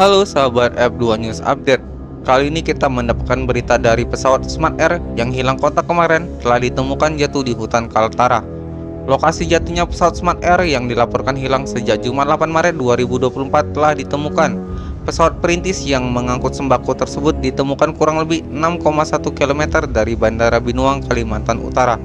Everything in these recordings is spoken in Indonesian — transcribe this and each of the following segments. Halo sahabat F2 News Update. Kali ini kita mendapatkan berita dari pesawat Smart Air yang hilang kontak kemarin telah ditemukan jatuh di hutan Kaltara. Lokasi jatuhnya pesawat Smart Air yang dilaporkan hilang sejak Jumat 8 Maret 2024 telah ditemukan. Pesawat perintis yang mengangkut sembako tersebut ditemukan kurang lebih 6,1 km dari Bandara Binuang, Kalimantan Utara.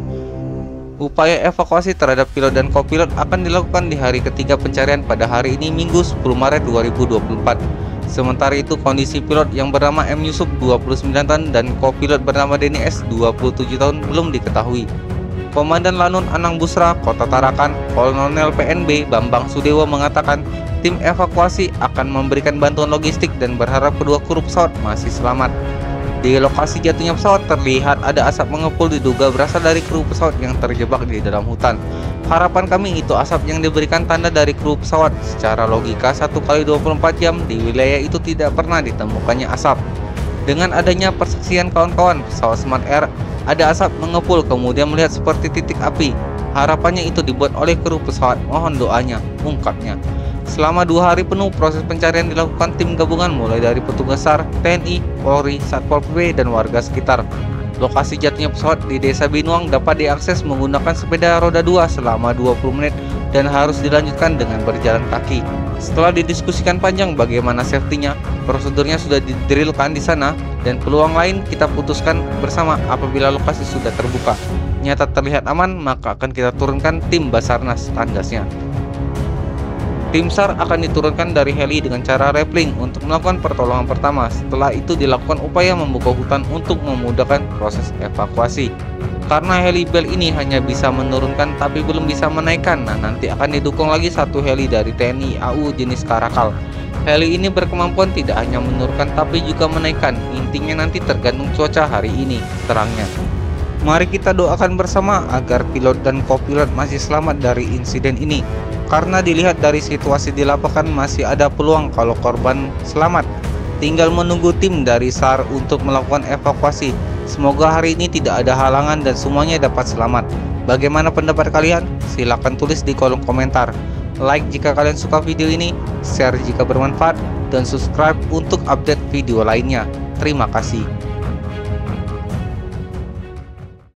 Upaya evakuasi terhadap pilot dan kopilot akan dilakukan di hari ketiga pencarian pada hari ini, Minggu 10 Maret 2024. Sementara itu, kondisi pilot yang bernama M Yusuf 29 tahun dan kopilot bernama Deni S 27 tahun belum diketahui. Komandan Lanud Anang Busra, Kota Tarakan, Kolonel PNB Bambang Sudewo mengatakan tim evakuasi akan memberikan bantuan logistik dan berharap kedua kru pesawat masih selamat. Di lokasi jatuhnya pesawat terlihat ada asap mengepul, diduga berasal dari kru pesawat yang terjebak di dalam hutan. Harapan kami itu asap yang diberikan tanda dari kru pesawat. Secara logika 1 kali 24 jam di wilayah itu tidak pernah ditemukannya asap. Dengan adanya persaksian kawan-kawan pesawat Smart Air, ada asap mengepul kemudian melihat seperti titik api. Harapannya itu dibuat oleh kru pesawat, mohon doanya, ungkapnya. Selama 2 hari penuh proses pencarian dilakukan tim gabungan mulai dari petugas SAR, TNI, Polri, Satpol PP, dan warga sekitar. Lokasi jatuhnya pesawat di Desa Binuang dapat diakses menggunakan sepeda roda 2 selama 20 menit dan harus dilanjutkan dengan berjalan kaki. Setelah didiskusikan panjang bagaimana safety-nya, prosedurnya sudah didrilkan di sana dan peluang lain kita putuskan bersama apabila lokasi sudah terbuka. Nyata terlihat aman, maka akan kita turunkan tim Basarnas, tandasnya. Tim SAR akan diturunkan dari heli dengan cara rappelling untuk melakukan pertolongan pertama. Setelah itu dilakukan upaya membuka hutan untuk memudahkan proses evakuasi. Karena heli bel ini hanya bisa menurunkan tapi belum bisa menaikkan, nah nanti akan didukung lagi 1 heli dari TNI AU jenis Karakal. Heli ini berkemampuan tidak hanya menurunkan tapi juga menaikkan, intinya nanti tergantung cuaca hari ini, terangnya. Mari kita doakan bersama agar pilot dan kopilot masih selamat dari insiden ini. Karena dilihat dari situasi di lapangan masih ada peluang kalau korban selamat. Tinggal menunggu tim dari SAR untuk melakukan evakuasi. Semoga hari ini tidak ada halangan dan semuanya dapat selamat. Bagaimana pendapat kalian? Silahkan tulis di kolom komentar. Like jika kalian suka video ini, share jika bermanfaat, dan subscribe untuk update video lainnya. Terima kasih.